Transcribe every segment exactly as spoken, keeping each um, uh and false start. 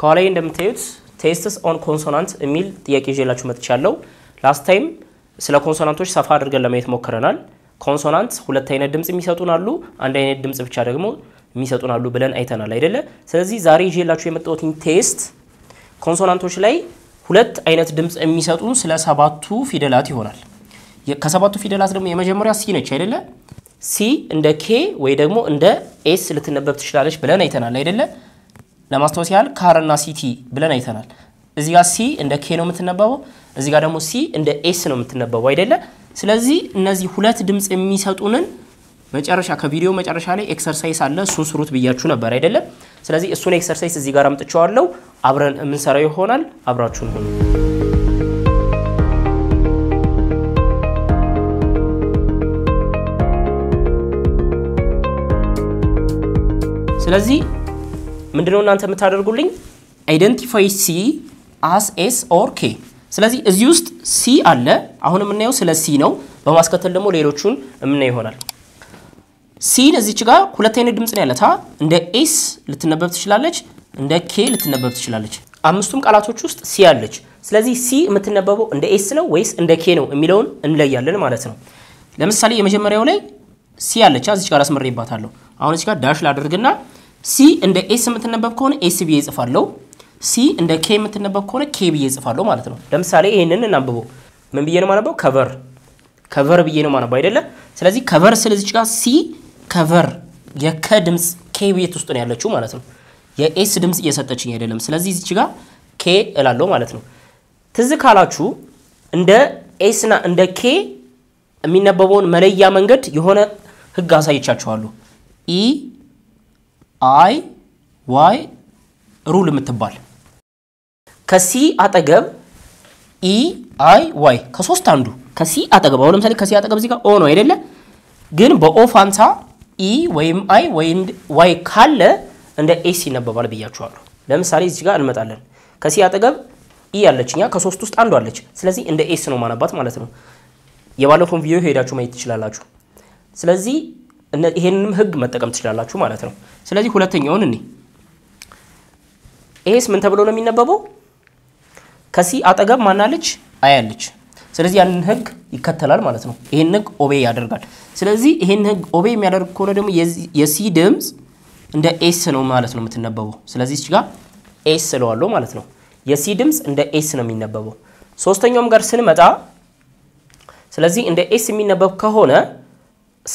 ከላይ እንደምታዩት ቴስትስ ኦን ኮንሶናንት የሚል ጥያቄ ይዤላችሁ መጥቻለሁ ላስት ታይም ስለ ኮንሶናንቶች ሰፋ አድርገን ለማየት ሞክረናል ኮንሶናንት ሁለት አይነት ድምጽ የሚሰጡናሉ አንድ አይነት ድምጽ ብቻ ደግሞ የሚሰጡናሉ ብለን አይተናል አይደለ ስለዚህ ዛሬ ይዤላችሁ የመጣሁት ቴስት ኮንሶናንቶች ላይ ሁለት አይነት ድምጽ የሚሰጡን ስለ ሰባቱ ፊደላት ይሆናል ከሰባቱ ፊደላት ደግሞ የመጀመሪያ ሲ ነች አይደለ ሲ እንደ ኬ ወይ ደግሞ እንደ ኤስ ልትነበብ ትችላለች ብለን አይተናል አይደለ ለማስተዋወስ ያህል ካርና ሲቲ ብለን አይተናል እዚህ ጋር ሲ እንደ ኬ ነው የምትነበበው እዚህ ጋር ደግሞ ሲ እንደ ኤስ ነው የምትነበበው አይደለ ስለዚህ እነዚህ ሁለት ድምጽ የሚሰጡንን መጨረሻ ከቪዲዮ መጨረሻ ላይ ኤክሰርሳይዝ አለ እሱን ስሩት ብያችሁ ነበር አይደለ ስለዚህ እሱን ኤክሰርሳይዝ እዚህ ጋር አምጥቻለሁ አብረን እንሰራው ይሆናል አብራችሁን ሁኑ ስለዚህ ምንድነው እናንተ የምታደርጉልኝ identify c as s or k ስለዚህ እዚህ ውስጥ c አለ አሁን የምናየው ስለ c ነው በማስከተል ደግሞ ሌሎችን የምናይ ይሆናል c እዚች ጋር ሁለት አይነት ድምጽ ነው ያለታ እንደ s ልትነበብ ትችላለች እንደ k ልትነበብ ትችላለች አምስቱም ቃላቶች ውስጥ c አለች ስለዚህ c የምትነበበው እንደ s ነው ወይስ እንደ k ነው የሚለውን እንለያለን ማለት ነው ለምሳሌ የመጀመሪያው ላይ c አለች እዚች ጋር አስመረይባታለሁ አሁን እዚች ጋር ዳሽ ላድርግና C and the S የምትነበብ ከሆነ S ብዬ ጽፋለሁ C and the K የምትነበብ ከሆነ K ብዬ ጽፋለሁ ማለት ነው ለምሳሌ ይሄንን እናንብቦ ምን ብዬ ነው ማነበው cover cover ብዬ ነው ማነበው አይደለ ስለዚህ cover ስለዚህ ጋር C cover የከ ድምጽ K ቤት ውስጥ ነው ያለችው ማለት ነው የኤስ ድምጽ እየሰጠችኝ አይደለም ስለዚህ እዚህ ጋር K እላለሁ ማለት ነው ትዝ ካላችሁ እንደ S እና እንደ K የሚነበበውን መለያ መንገድ የሆነ ህግ አሳይቻችኋለሁ E I Y rule የምትባል ከሲ አጠገብ E I Y ከሶስት አንዱ ከሲ አጠገብ አሁን ለምሳሌ ከሲ አጠገብ እዚህ ጋር ኦ ነው አይደለ ግን በኦ ፋንታ E ወይም I ወይም Y ካለ እንደ ኤስ ይነበባል ብያችኋለሁ ለምሳሌ እዚህ ጋር እንመጣለን ከሲ አጠገብ E ያለችኛ ከሶስት ውስጥ አንዱ አለች ስለዚህ እንደ ኤስ ነው ማናባት ማለት ነው የባለፈው ቪዲዮ ሄዳችሁ ማየት ትችላላችሁ ስለዚህ ይሄንንም ህግ መጠቀም ትችላላችሁ ማለት ነው ስለዚህ ሁለተኛውን እንይ ኤስ ምን ተብሎ ነው የሚነበበው ከሲ አጠገብ ማናለች አያለች ስለዚህ ያንን ህግ ይከተላል ማለት ነው ይሄን ህግ ኦቤ ያደርጋል ስለዚህ ይሄን ህግ ኦቤ የሚያደርግ ከሆነ ደግሞ የሲ ድምጽ እንደ ኤስ ነው ማለት ነው የምትነበበው ስለዚህ እዚህ ጋር ኤስ ስለዋለው ማለት ነው የሲ ድምጽ እንደ ኤስ ነው የሚነበበው ሶስተኛውም ጋር ስንመጣ ስለዚህ እንደ ኤስ የሚነበብ ከሆነ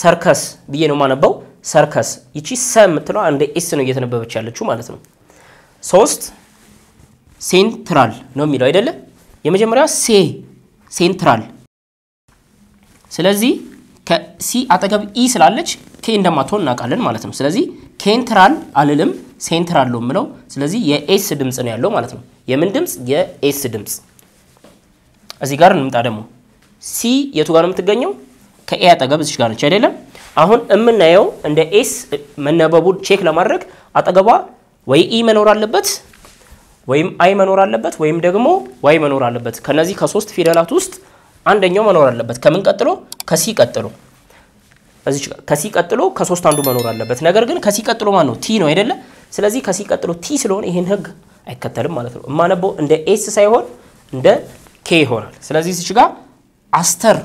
ሰርከስ ብዬ ነው ማነበው ሰርከስ ይቺ ሰም ምትለው አንድ ኤስ ነው እየተነበበች ያለችው ማለት ነው ሶስት ሴንትራል ነው የሚለው አይደለ የመጀመሪያው ሴ ሴንትራል ስለዚህ ከሲ አጠገብ ኢ ስላለች ኬ እንደማትሆን እናቃለን ማለት ነው ስለዚህ ኬንትራል አልልም ሴንትራል ነው የምለው ስለዚህ የኤስ ድምጽ ነው ያለው ማለት ነው የምን ድምጽ የኤስ ድምጽ እዚህ ጋር እንምጣ ደግሞ ሲ የቱ ጋር ነው የምትገኘው ከኤ አጠገብ እዚህ ጋር ነች አይደለም አሁን እምናየው እንደ ኤስ መነበቡን ቼክ ለማድረግ አጠገቧ ወይ ኢ መኖር አለበት ወይም አይ መኖር አለበት ወይም ደግሞ ዋይ መኖር አለበት ከነዚህ ከሶስት ፊደላት ውስጥ አንደኛው መኖር አለበት ከምን ቀጥሎ ከሲ ቀጥሎ እዚህ ከሲ ቀጥሎ ከሶስት አንዱ መኖር አለበት ነገር ግን ከሲ ቀጥሎ ማን ነው ቲ ነው አይደለ ስለዚህ ከሲ ቀጥሎ ቲ ስለሆነ ይሄን ህግ አይከተልም ማለት ነው ማነቦ እንደ ኤስ ሳይሆን እንደ ኬ ይሆናል ስለዚህ እዚህ ጋር አስተር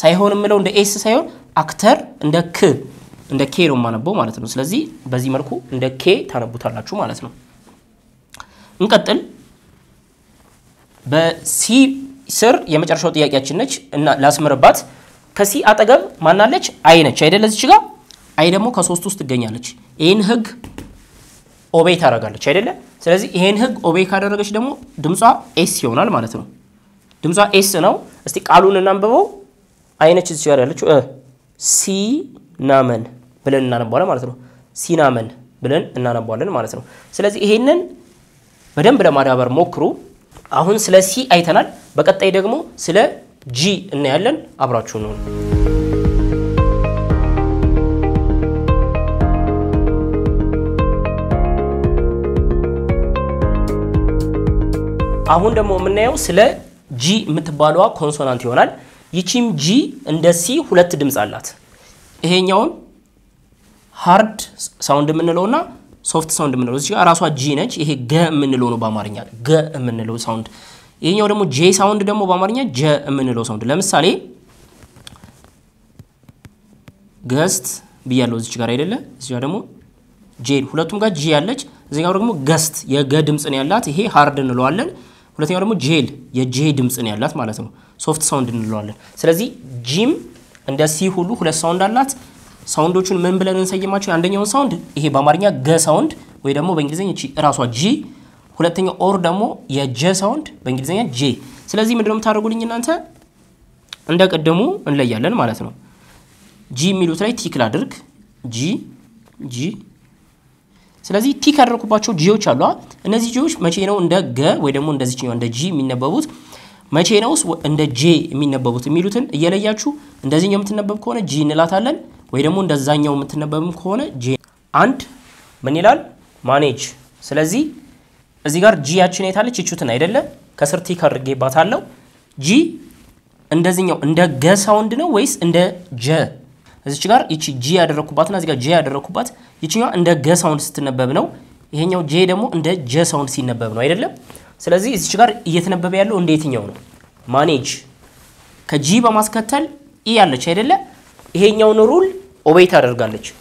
ሳይሆን ምለው እንደ ኤስ ሳይሆን አክተር እንደ ክ እንደ ኬ ነው ማነበው ማለት ነው ስለዚህ በዚህ መልኩ እንደ ኬ ታነቡታላችሁ ማለት ነው እንቀጥል በሲ ስር የመጨረሻው ጥያቄያችን ነች እና ላስመረባት ከሲ አጠገብ ማናለች አይ ነች አይደለ እዚህ ጋር አይ ደግሞ ከሶስት ውስጥ ትገኛለች ይሄን ህግ ኦቤ ታደርጋለች አይደለ ስለዚህ ይሄን ህግ ኦቤ ካደረገች ደግሞ ድምጿ ኤስ ይሆናል ማለት ነው ድምጿ ኤስ ነው እስቲ ቃሉን እናንብበው አይነች እዚህ ጋር ያለችው ሲናመን ብለን እናነባለን ማለት ነው ሲናመን ብለን እናነባለን ማለት ነው ስለዚህ ይሄንን በደንብ ለማዳበር ሞክሩ አሁን ስለ ሲ አይተናል በቀጣይ ደግሞ ስለ ጂ እናያለን አብራችሁ ነው አሁን ደግሞ የምናየው ስለ ጂ የምትባለዋ ኮንሶናንት ይሆናል ይቺም ጂ እንደ ሲ ሁለት ድምጽ አላት ይሄኛው ሃርድ ሳውንድ ምን ነውና soft sound minerals. Araswa G nech. Ehe G minelo no bamarinya. G minelo sound. Ehe yoro mo J sound demo bamarinya J minelo sound. Lem sali. Gust biyalos chigare dele. Ziyaramo J. Hulatumga J alech. Zingaroro mo gust. Ye G dims ani alat. Ehe hard minelo alel. Hulatumga mo J. Ye J dims ani alat malasamo. Soft sound minelo alel. Selazi Jim and the C hulu hula sound alat. Sound which member and say much and then your sound. He Bamarina G sound, where the moving is in Raswa G, who letting or demo, ye J sound, Bengizan J. Selazimidum Taragulin answer and like a demo and Layalan Marathon. G military tick ladder G G Selazi tick a rocubacho Gio Chala, and as you machino on the G, where the moon does it on the G mean about. My channels and the J mean about the militant, Yelayachu, and doesn't yum tenabab corner G Nelatalan. We don't want to design your metanabum corner J and Manilal manage. Selezi Azigar G Achinatali Chichutan Idella, Casartica Gay Batalo G and does in your under G sound in a waste in the J. As Chigar, each G at Rocubat, as a J at Rocubat, each under G sounds in a babino, Henio J demo under J sounds in a babino idella. Selezi is Chigar Yethanababello and Datignon. Manage Kajiba Mascatel, Iala Chedella. Here is the rule of the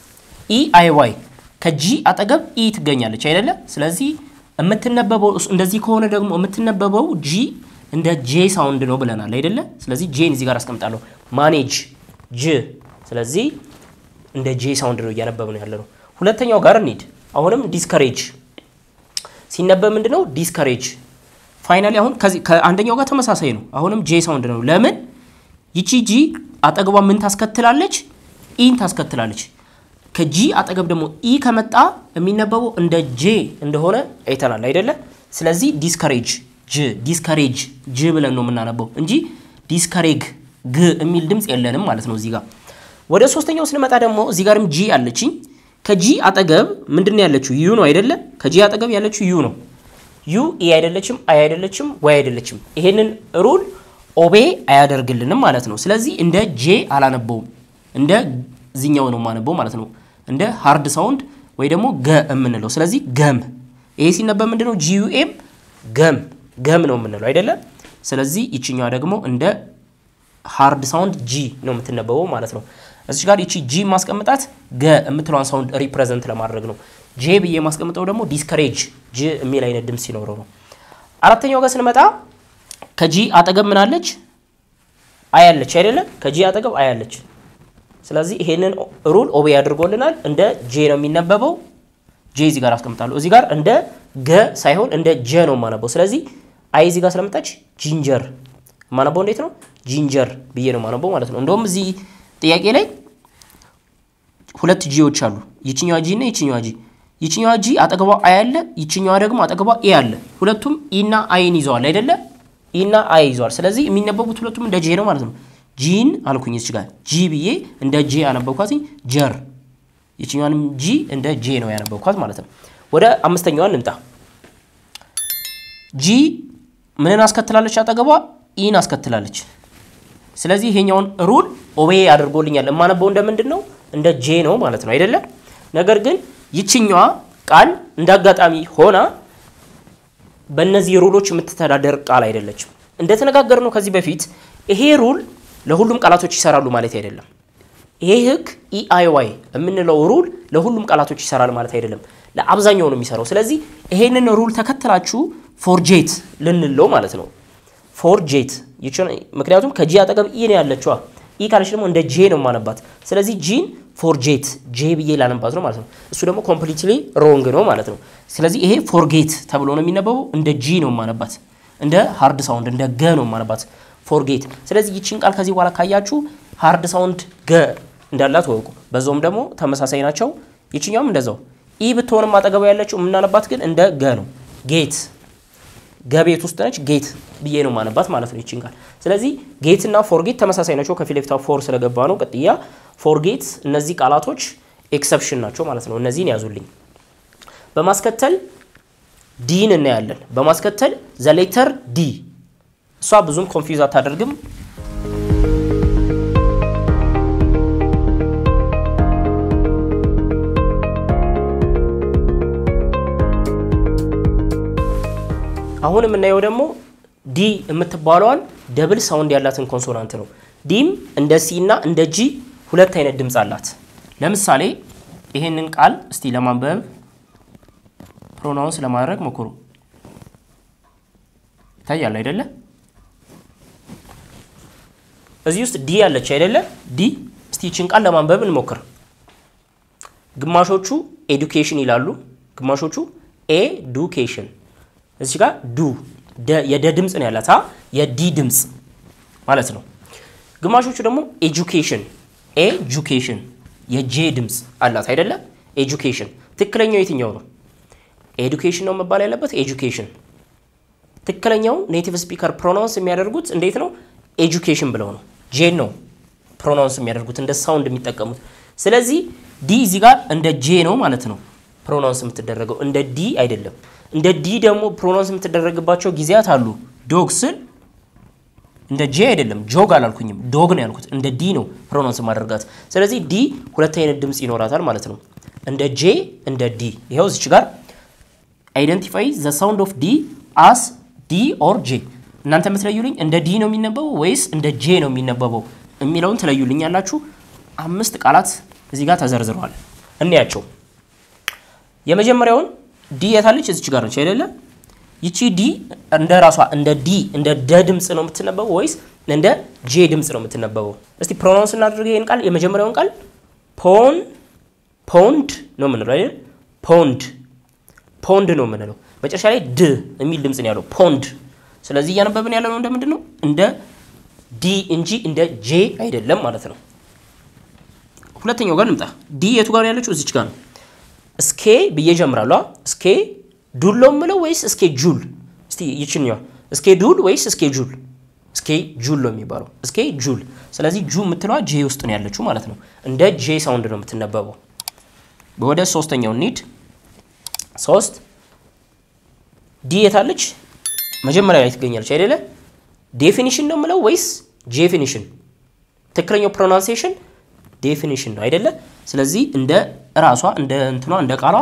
E I Y. Kaji atagab E tganyal. Chairella, Slazi, a metanababo, and the ziconadum, a metanababo, G, and the J sound noblana. Ladella, Slazi, J in Zigaras Camtalo. Manage J, Slazi, and the J sound Yanababonello. Who let your garnet? I want him discourage. Sinabamendino, discourage. Finally, I want Andanyoga Thomasasino. I want him J sound no lemon. Yichi G. At a government taskatelage, in taskatelage. Kaji at a government e kamata, a minabo under J and the horror, etana ladella, Selazi discourage, J, discourage, J will a nominabo, and G, discourage, G, a mildims elenum malasnoziga. What is hosting your cinematadamo, zigarum G alechi? Kaji at a gov, Mendinelechu, you know idella, Kaji at a gov yalechu, you know. You iadalechum, iadalechum, wiadalechum. A hidden rule. Obey Iadar Gillenum Maratano, Selezi in the J Alanabo, in the Zino Manabo Maratano, and the hard sound, Wedemo Gaminello, Selezi Gum. Ace in the Bamendino G U M, Gum, Guminominal, Idella, Selezi Ichinadagamo, and the hard sound G Nomatinabo Maratano. As you got each G Mascamatat, Gamitron sound represent La Maragno. J B Mascamatodomo, discourage J Milena Dimsinoro. Aratanoga Cinemata. Kaji atagab manalech, ayalech ayadele, kaji atagab ayalech. Selezi henen rule obey adrgolenal under J no minababo, J zigar askamtalo zigar under G saihon under J no manabo. Selezi I zigar salamtach ginger manabo ndetno ginger biye no manabo malatno. Ondom zi tiyakele hulat jiyo chalu. Yichinyo aji ne yichinyo aji. Yichinyo aji atagaba ayale, yichinyo adagam atagaba ayale. Hulatum ina ayinizo aledele. Inna eyes or Salazi, Minabo Tulatum, the Genomatum. Jean Alcunisga, G B A, and the J Anabocasi, Jer. Ichinum G and the J no Anabocas Marathon. Whether Amstagnoninta G Menas Catalanic Atagaba, Inas Catalanic. Salazi Hinion rule, away other golden at Manabonda Mendino, and the J no Marathon Idella. Nagargan, Yichinua, Kal, Dagatami, Hona. በእነዚህ ሩሎች የምትተዳደር ቃል አይደለችም እንደተነጋገርነው ከዚህ በፊት ይሄ ሩል ለሁሉም ቃላቶች ይሰራሉ ማለት አይደለም ይሄ ህግ E I Y የምንለው ሩል ለሁሉም ቃላቶች ይሰራል ማለት አይደለም ለአብዛኛው ነው የሚሰራው ስለዚህ ይሄንን ሩል ተከትላችሁ ፎርጄት ልንለው ማለት ነው ፎርጄት ይችላል ምክንያቱም ከጂ አጠገብ ኢ ነው ያለችዋ ኢ ካልሽ ደግሞ እንደ ጄ ነው ማነባት ስለዚህ ጂን ፎርጄት ጄ ብዬ ላነባት ነው ማለት ነው እሱ ደግሞ ኮምፕሊትሊ ሮንግ ነው ማለት ነው ስለዚህ ይሄ ፎርጌት ተብሎ ነው የሚነበበው እንደ ጂ ነው ማነባት እንደ ሃርድ ሳውንድ እንደ ገ ነው ማነባት ፎርጌት ስለዚህ ይቺን ቃል ከዚህ በኋላ ካያችሁ ሃርድ ሳውንድ ገ እንዳላት ወቁ በዛውም ደግሞ ተመሳሳይ ናቸው ይቺኛውም እንደዛው ኢ ብትሆንም አጠገብ ያለችው ምናነባት ግን እንደ ገ ነው ጌት ገቤት ውስጥ ነች ጌት ብዬ ነው ማነባት ማለት ነው ይቺን ቃል ስለዚህ ጌት እና ፎርጌት ተመሳሳይ ናቸው ከፊል ለፍታ ፎር ስለገባ ነው ቀጥያ ፎርጌት እነዚህ ቃላቶች ኤክሰፕሽን ናቸው ማለት ነው እነዚህን ያዙልኝ በማስከተል ዲን እና ያለን በማስከተል ዘ ሌተር ዲ እሷ ብዙም ኮንፊውዝ አታደርግም አሁን የምናየው ደግሞ ዲ የምትባለዋን ደብል ሳውንድ ያላትን ኮንሶናንት ነው ዲም እንደ ሲ እና እንደ ጂ ሁለት አይነት ድምጽ አላት ለምሳሌ ይሄንን ቃል እስቲ ለማንበብ ፕሮናውንስ ለማድረግ ሞክሩ ታያለ አይደለ እዚህ ውስጥ ዲ ያለች አይደለ ዲ እስቲ እቺን ቃል ለማንበብ እንሞክር ግማሾቹ ኤዱኬሽን ይላሉ ግማሾቹ ኤዱኬሽን እዚህ ጋር ዱ የደ ድምጽ ነው ያላታ የዲ ድምጽ ማለት ነው ግማሾቹ ደግሞ ኤጁኬሽን ኤጁኬሽን የጄ ድምጽ አላት አይደለ ኤጁኬሽን ትክክለኛው የትኛው ነው ኤዱኬሽን ነው መባል ያለበት ኤጁኬሽን ትክክለኛው ኔቲቭ ስፒከር ፕሮናውንስ የሚያደርጉት እንዴት ነው ኤጁኬሽን ብለው ነው ጄ ነው ፕሮናውንስ የሚያደርጉት እንደ ሳውንድ የሚጠቀሙት ስለዚህ ዲ እዚህ ጋር እንደ ጄ ነው ማለት ነው ፕሮናውንስ የምትደረገው እንደ ዲ አይደለም እንደ ዲ ደግሞ ፕሮናውንስ የምትደረግባቸው ግዚያት አሉ ዶግስን እንደ ጄ አይደለም ጆግ አላልኩኝም ዶግ ነው ያልኩት እንደ ዲ ነው ፕሮናውንስ ማድረጋት ስለዚህ ዲ ሁለት አይነት ድምጽ ይኖራታል ማለት ነው እንደ ጄ እንደ ዲ ይሄው እዚህ ጋር identify the sound of d as d or j እናንተ መትለዩልኝ እንደ ዲ ነው የሚነበበው ወይስ እንደ ጄ ነው የሚነበበው የሚለውን ትለዩልኛላችሁ አምስት ቃላት እዚህ ጋር ተዘርዝሯል እንያቸው የመጀመሪያውን ዲ ያታለች እዚህ ጋር ነው አይደለ ይቺ ዲ እንደራሷ እንደ ዲ እንደ ደ ድምጽ ነው የምትነበበው ወይስ እንደ ጄ ድምጽ ነው የምትነበበው እስቲ ፕሮናውንስ እናድርገው ይሄን ቃል የመጀመሪያውን ቃል ፖን ፖንድ ነው የምንለው አይደል ፖንድ ፖንድ ነው የምንለው መጨረሻ ላይ ድ የሚል ድምጽ ነው ያለው ፖንድ ስለዚህ ያነበብን ያለው እንደ ምንድነው እንደ ዲ እንጂ እንደ ጄ አይደለም ማለት ነው ሁለተኛው ጋር እንምጣ ዲ የቱ ጋር ያለችው እዚች ጋር ነው እስኬ በየጀምራሏ እስኬ ዱል ነው የምለው ወይስ እስኬ ጁል እስቲ ይችኛው እስኬ ዱል ወይስ እስኬ ጁል እስኬ ጁል ነው የሚባለው እስኬ ጁል ስለዚህ ጁ የምትለዋ ጄ ውስጥ ነው ያለችው ማለት ነው እንደ ጄ ሳውንድ ነው የምትነበበው ወደ ሶስተኛው ኒድ ሶስት ዲ የታለች መጀመሪያ ላይ ትገኛለች አይደለ ዴፊኒሽን ነው የምለው ወይስ ጄፊኒሽን ትክክለኛው ፕሮናንሴሽን ዴፊኒሽን ነው አይደለ ስለዚህ እንደ ራሷ እንደ እንትኗ እንደ ቃሏ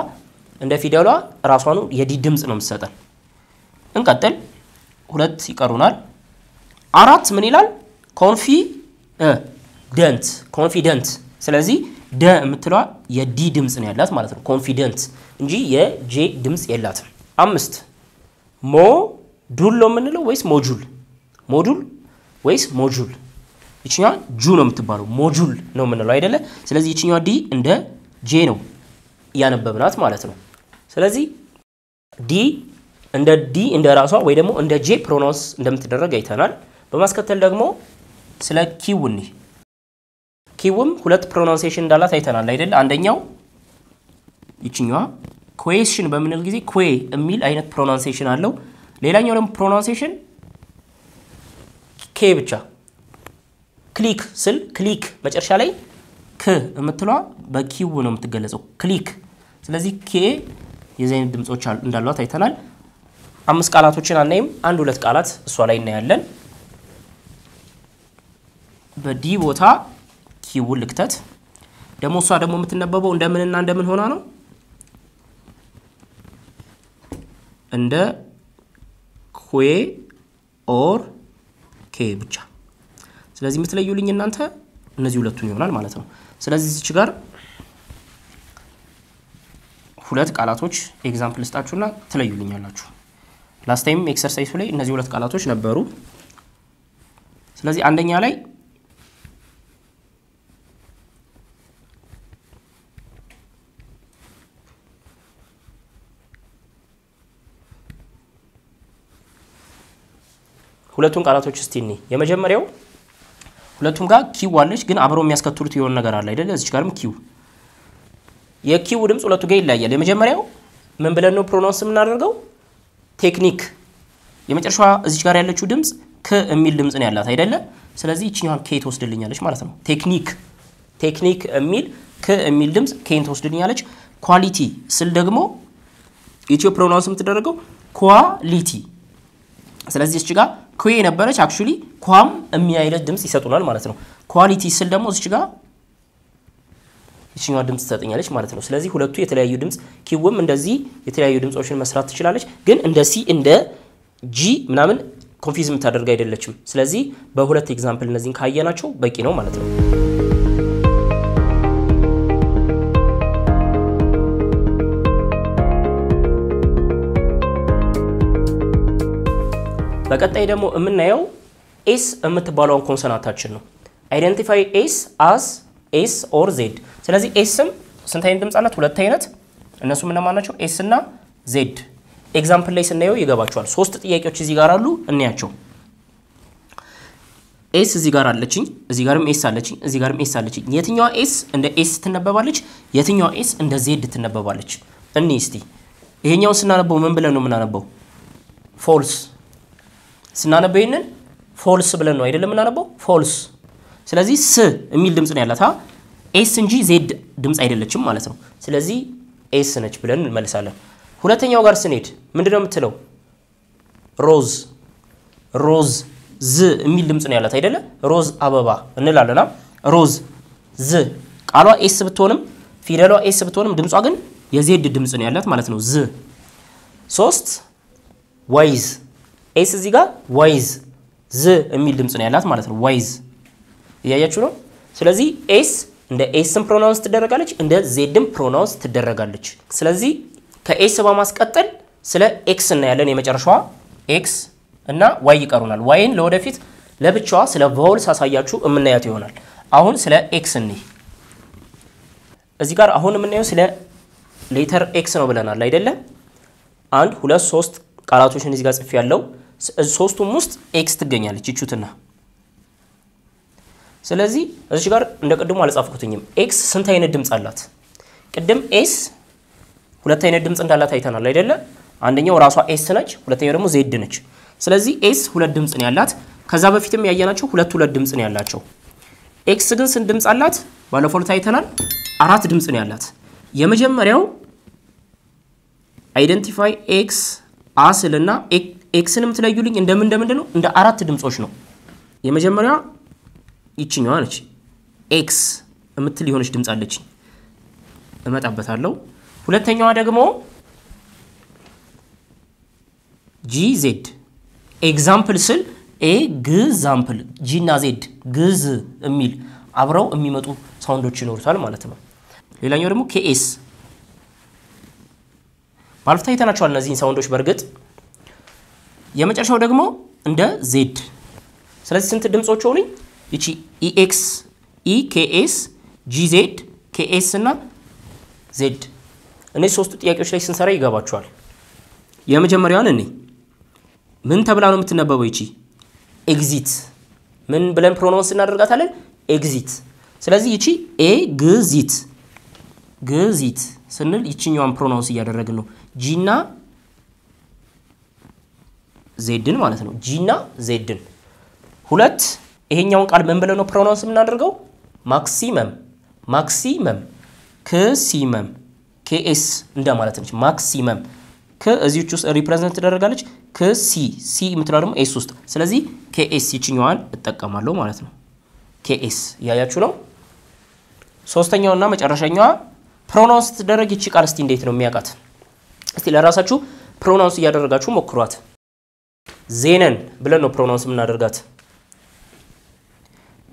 እንደ ፊደሏ ራሷ ነው የዲ ድምጽ ነው የምትሰጠን እንቀጥል ሁለት ይቀሩናል አራት ምን ይላል ኮንፊ ደንት ኮንፊደንት ስለዚህ ደ የምትለዋ የዲ ድምጽ ነው ያላት ማለት ነው ኮንፊደንት እንጂ የጄ ድምጽ የላትም አምስት ሞ ዱል ነው የምንለው ወይስ ሞጁል ሞጁል ወይስ ሞጁል እቺኛ ጁ ነው የምትባለው ሞጁል ነው የምንለው አይደለ ስለዚህ እቺኛ ዲ እንደ ጄ ነው ያነበብናት ማለት ነው ስለዚህ ዲ እንደ ዲ እንደ ራሷ ወይ ደግሞ እንደ ጄ ፕሮናውንስ እንደምትደረግ አይተናል በማስከተል ደግሞ ስለ ኪው ነው ኪውም ሁለት ፕሮናንሴሽን እንዳላት አይተናል አይደል አንደኛው እቺኛዋ question በሚል ጊዜ ኩዌ የሚል አይነት ፕሮናንሴሽን አለው ሌላኛው ደግሞ ፕሮናንሴሽን ኬ ብቻ ክሊክ ስል ክሊክ መጨረሻ ላይ ክ የምትሏ በኪው ነው የምትገለጸው ክሊክ ስለዚህ ኬ የዘይን ድምጾች እንዳሏት አይተናል አምስት ቃላቶችን አናይም አንድ ሁለት ቃላት እሷ ላይ እናያለን በዲ ቦታ ኪው ልክተት ደሞ እሷ ደሞ የምትነበበው እንደምንና እንደምን ሆና ነው እንደ ኩዌ ኦር ኬ ብቻ ስለዚህ የምትለዩልኝ እናንተ እነዚህ ሁለቱን ይሆናል ማለት ነው ስለዚህ እዚህ ጋር ሁለት ቃላቶች ኤግዛምፕል ልስጣችሁና ትለዩልኛላችሁ ላስት ታይም ኤክሰርሳይዙ ላይ እነዚህ ሁለት ቃላቶች ነበሩ ስለዚህ አንደኛ ላይ ሁለቱን ቃላቶች እስቲ እንይ የመጀመሪያው ሁለቱም ጋር ኪው አለች ግን አብሮ የሚያስከትሉት የሆነ ነገር አለ አይደል እዚህ ጋርም ኪው የኪው ድምጽ ሁለቱ ጋር ይለያያል የመጀመሪያው ምን ብለን ነው ፕሮናውንስ የምናደርገው ቴክኒክ የመጨረሻው እዚህ ጋር ያለችው ድምጽ ከ የሚል ድምጽ ነው ያላት አይደል ስለዚህ እቺኛው ኬት ወስድልኛለች ማለት ነው ቴክኒክ ቴክኒክ የሚል ከ የሚል ድምጽ ኬት ወስድልኛለች ኳሊቲ ስል ደግሞ የቺው ፕሮናውንስ የምትደረገው ኳሊቲ ስለዚህ እዚህ ጋር ኩዌ ነበርች actually ኳም የሚያይለት ድምጽ ይሰጡናል ማለት ነው ኳሊቲ ስል ደግሞ እዚህ ጋር እቺኛው ድምጽ ተጠኛለች ማለት ነው ስለዚህ ሁለቱ የተለያዩ ድምጽ ኪውም እንደዚህ የተለያዩ ድምጾችን መስራት ትችላለች ግን እንደ ሲ እንደ G Naman confuse me Tadar guided Lechum. Slazy, Bahulat example Nazin Kayanacho, Bakino Malatro. በቀጣይ ደግሞ የምናየው ኤስ የምትባለውን ኮንሶናንታችን ነው አይደንቲፋይ ኤስ አስ ኤስ ኦር ዜድ ስለዚህ ኤስም ስንት አይነት ድምጽ አላት ሁለት አይነት እነሱ ምን ማናቸው ኤስ እና ዜድ ኤግዛምፕል ላይ ስናየው ይገባቸዋል ሶስት ጥያቄዎች እዚህ ጋር አሉ እንያቸው ኤስ እዚህ ጋር አለችኝ እዚህ ጋርም ኤስ አለችኝ እዚህ ጋርም ኤስ አለችኝ የትኛው ኤስ እንደ ኤስ ትነበባለች የትኛው ኤስ እንደ ዜድ ትነበባለች እንይስቲ ይሄኛው ስናነበው ምን ብለን ነው ምናነበው ፎልስ ስናነበይነን ፎልስ ብለን ነው አይደለም እናነበው ፎልስ ስለዚህ ስ የሚል ድምጽ ነው ያላት አ ኤስ እንጂ ዜድ ድምጽ አይደለችም ማለት ነው ስለዚህ ኤስ ነች ብለን እንመልሳለን ሁለተኛው ጋር ስንሄድ ምንድነው የምትለው ሮዝ ሮዝ ዝ የሚል ድምጽ ነው ያላት አይደለ ሮዝ አበባ እንላለና ሮዝ ዝ ቃሏ ኤስ ብትሆንም ፊደሏ ኤስ ብትሆንም ድምጿ ግን የዜድ ድምጽ ነው ያላት ማለት ነው ዝ ሶስት ዋይዝ ኤስ እዚህ ጋር ዋይዝ ዝ የሚል ድምጽ ነው ያላት ማለት ነው ዋይዝ እያያችሁ ነው ስለዚህ ኤስ እንደ ኤስም ፕሮናውንስ ትደረጋለች እንደ ዜድም ፕሮናውንስ ትደረጋለች ስለዚህ ከኤስ በማስቀጠል ስለ ኤክስ እና ያለን የመጨረሻዋ ኤክስ እና ዋይ ይቀሩናል ዋይን ለወደፊት ለብቻዋ ስለ ቫውል ሳሳያችሁ እምናያት ይሆናል አሁን ስለ ኤክስ እንይ እዚህ ጋር አሁን እምናየው ስለ ሌተር ኤክስ ነው ብለናል አይደለ አንድ ሁለት ሶስት ቃላቶችን እዚህ ጋር ጽፍ ያለው ሶስቱም ውስጥ ኤክስ ትገኛለች እቺቱና ስለዚህ እዚህ ጋር እንደቀደሙ አልጻፍኩትኝም ኤክስ ስንት አይነት ድምጽ አላት ቀደም ኤስ ሁለት አይነት ድምጽ እንዳላት አይተናል አይደለ አንደኛው ራሷ ኤስ ነች ሁለተኛው ደግሞ ዜድ ነች ስለዚህ ኤስ ሁለት ድምጽ ነው ያላት ከዛ በፊትም ያያናቸው ሁለት ሁለት ድምጽ ነው ያላቸው ኤክስ ግን ስንት ድምጽ አላት ባለፈው ታይተናል አራት ድምጽ ነው ያላት የመጀመሪያው አይደንቲፋይ ኤክስ አስልና ኤክስንም ትለዩልኝ እንደምን እንደምንድነው እንደ አራት ድምጾች ነው የመጀመሪያ ይቺኛዋ ነች ኤክስ እምትል ይሆነች ድምጽ አለች እመጣበታለሁ ሁለተኛዋ ደግሞ ጂ ዜድ ኤግዛምፕል ስል ኤ ግዛምፕል ጂ እና ዜድ ግዝ እሚል አብረው እሚመጡ ሳውንዶች ይኖርታል ማለት ነው ሌላኛው ደግሞ ኬኤስ ባልፍታ ይተናቸዋል እነዚህን ሳውንዶች በርግጥ የመጨረሻው ደግሞ እንደ ዜድ ስለዚህ ስንት ድምጾች ሆኑኝ እቺ ኢኤክስ ኢኬኤስ ጂዜድ ኬኤስ እና ዜድ እነዚህ ሶስቱ ጥያቄዎች ላይ ስንሰራ ይገባቸዋል የመጀመሪያውን እኔ ምን ተብላ ነው የምትነበበው እቺ ኤግዚት ምን ብለን ፕሮናውንስ እናደርጋታለን ኤግዚት ስለዚህ እቺ ኤ ግዚት ግዚት ስንል ይቺኛውን ፕሮናውንስ ያደረግን ነው ጂና ዜድን ማለት ነው ጂና ዜድን ሁለት ይሄኛው ቃል ምን ብለን ነው ፕሮናውንስ እናደርገው ማክሲመም ማክሲመም ከሲመም ከኤስ እንደማለት ነው ማክሲመም ከዚህች ውስጥ ሪፕሬዘንት ተደረጋለች ከሲ ሲ የምትለው ደግሞ ኤስ ውስጥ ስለዚህ ከኤስ ይቺኛውን እጠቀማለሁ ማለት ነው ከኤስ ያያችሁ ነው ሶስተኛውና መጨረሻኛው ፕሮናውንስ ተደረግ ይቺ ቃል እስቲ እንዴት ነው የሚያቃት እስቲ ለራሳችሁ ፕሮናውንስ ያደረጋችሁ ሞክሯት ዜነን ብለን ነው ፕሮናውንስ እናደርጋት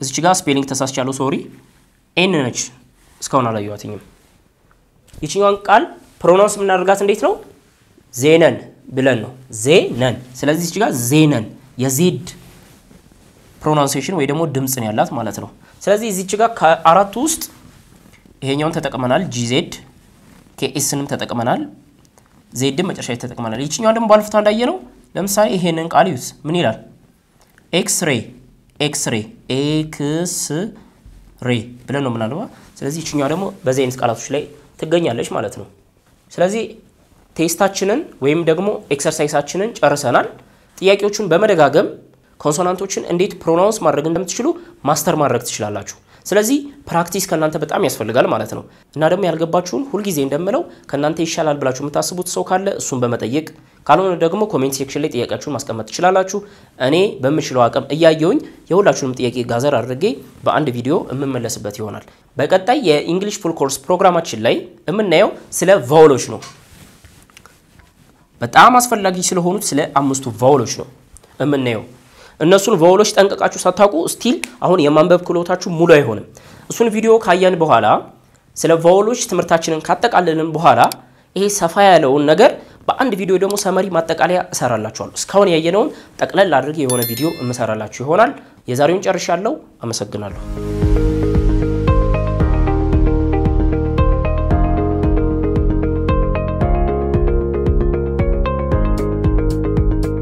እዚህ ጋር ስፔሊንግ ተሳስቻለሁ ሶሪ ኤን ነች እስካሁን አላየኋትኝም ይቺኛውን ቃል ፕሮናውንስ እናደርጋት እንዴት ነው ዜነን ብለን ነው ዜነን ስለዚህ እዚህ ጋር ዜነን የዜድ ፕሮናንሴሽን ወይ ደግሞ ድምጽ ነው ያላት ማለት ነው ስለዚህ እዚህ ጋር ከአራት ውስጥ ይሄኛውን ተጠቅመናል ጂዜድ ኬኤስንም ተጠቅመናል ዜድም መጨረሻ ተጠቅመናል ይቺኛው ደግሞ ባልፍታ እንዳየ ነው ለምሳሌ ይሄንን ቃል ዩስ ምን ይላል ኤክስሬይ ኤክስሬይ ኤክስሬይ ብለን ነው ምናልባ ስለዚህ ይቺኛው ደግሞ በዘይንስ ቃላቶች ላይ ትገኛለች ማለት ነው ስለዚህ ቴስታችንን ወይም ደግሞ ኤክሰርሳይሳችንን ጨርሰናል ጥያቄዎቹን በመደጋገም ኮንሶናንቶችን እንዴት ፕሮናውንስ ማድረግ እንደምትችሉ ማስተር ማድረግ ትችላላችሁ ስለዚህ ፕራክቲስ ከናንተ በጣም ያስፈልጋል ማለት ነው እና ደግሞ ያልገባችሁን ሁሉ ጊዜ እንደምለው ከናንተ ይሻላል ብላችሁ መታስቡት ሰው ካለ እሱን በመጠየቅ ካልሆነ ደግሞ ኮሜንት ሴክሽን ላይ ጥያቄያችሁን ማስቀመጥ ትችላላችሁ እኔ በሚችለው አቅም እያየሁኝ የሁላችሁንም ጥያቄ ጋዘር አድርጌ በአንድ ቪዲዮ እመመለስበት ይሆናል በቀጣይ የእንግሊሽ ፉል ኮርስ ፕሮግራማችን ላይ እምናየው ስለ ቫውሎች ነው በጣም አስፈላጊ ስለሆኑት ስለ አምስቱ ቫውሎች ነው እምንነው እነሱን ቫውሎች ጠንቀቃችሁ ሳታውቁ ስቲል አሁን የማንበብ ክህሎታችሁ ሙሉ አይሆንም እሱን ቪዲዮ ካያን በኋላ ስለ ቫውሎች ትምርታችንን ካጠቃለልን በኋላ ይሄ ሰፋ ያለው ነገር በአንድ ቪዲዮ ደግሞ ሰመሪ ማጠቃለያ እሰራላችኋለሁ እስካሁን ያየነውን ጠቅለል አድርጌ የሆነ ቪዲዮ እመሰራላችሁ ይሆናል የዛሬውን ጨርሻለሁ አመሰግናለሁ